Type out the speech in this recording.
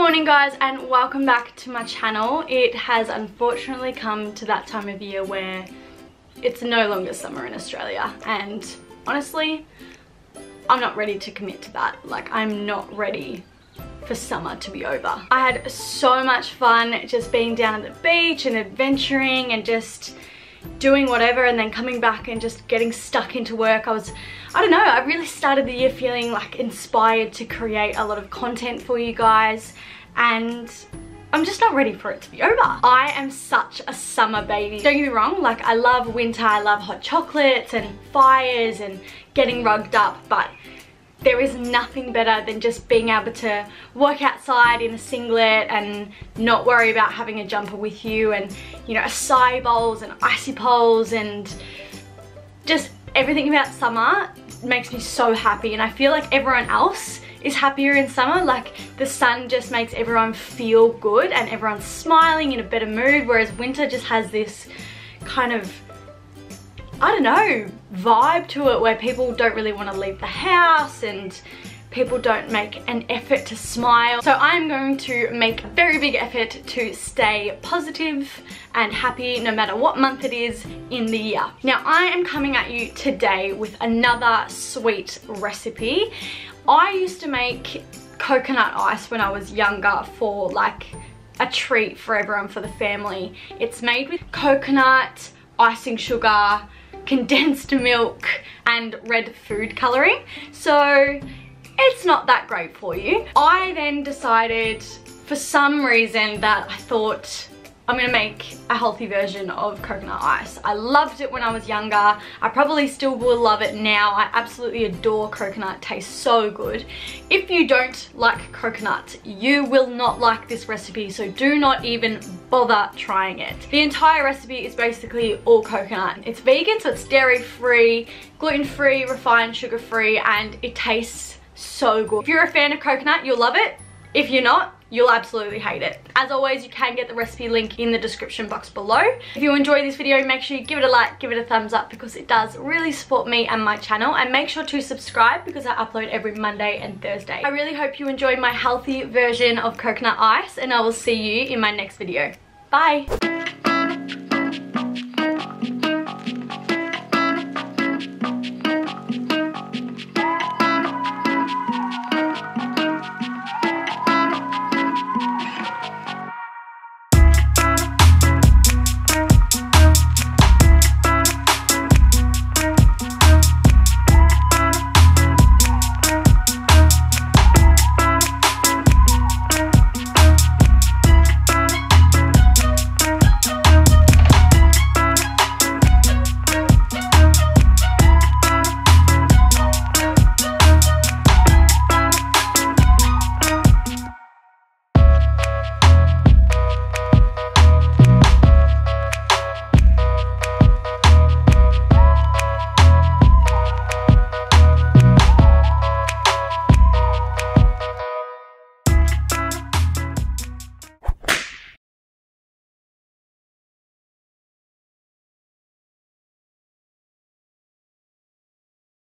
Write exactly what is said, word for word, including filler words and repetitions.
Morning guys, and welcome back to my channel. It has unfortunately come to that time of year where it's no longer summer in Australia, and honestly I'm not ready to commit to that. Like, I'm not ready for summer to be over. I had so much fun just being down at the beach and adventuring and just doing whatever, and then coming back and just getting stuck into work. I was, I don't know, I really started the year feeling like inspired to create a lot of content for you guys, and I'm just not ready for it to be over. I am such a summer baby. Don't get me wrong, like I love winter, I love hot chocolates and fires and getting rugged up, but there is nothing better than just being able to walk outside in a singlet and not worry about having a jumper with you, and you know, acai bowls and icy poles and just everything about summer makes me so happy. And I feel like everyone else is happier in summer. Like, the sun just makes everyone feel good and everyone's smiling, in a better mood, whereas winter just has this kind of, I don't know, vibe to it where people don't really want to leave the house and people don't make an effort to smile. So I'm going to make a very big effort to stay positive and happy no matter what month it is in the year. Now, I am coming at you today with another sweet recipe. I used to make coconut ice when I was younger for like a treat for everyone, for the family. It's made with coconut, icing sugar, condensed milk and red food coloring, so it's not that great for you. I then decided for some reason that I thought I'm gonna make a healthy version of coconut ice. I loved it when I was younger. I probably still will love it now. I absolutely adore coconut. It tastes so good. If you don't like coconut, you will not like this recipe, so do not even bother trying it. The entire recipe is basically all coconut. It's vegan, so it's dairy free, gluten free, refined sugar free, and it tastes so good. If you're a fan of coconut, you'll love it. If you're not, you'll absolutely hate it. As always, you can get the recipe link in the description box below. If you enjoy this video, make sure you give it a like, give it a thumbs up, because it does really support me and my channel. And make sure to subscribe because I upload every Monday and Thursday. I really hope you enjoyed my healthy version of coconut ice, and I will see you in my next video. Bye!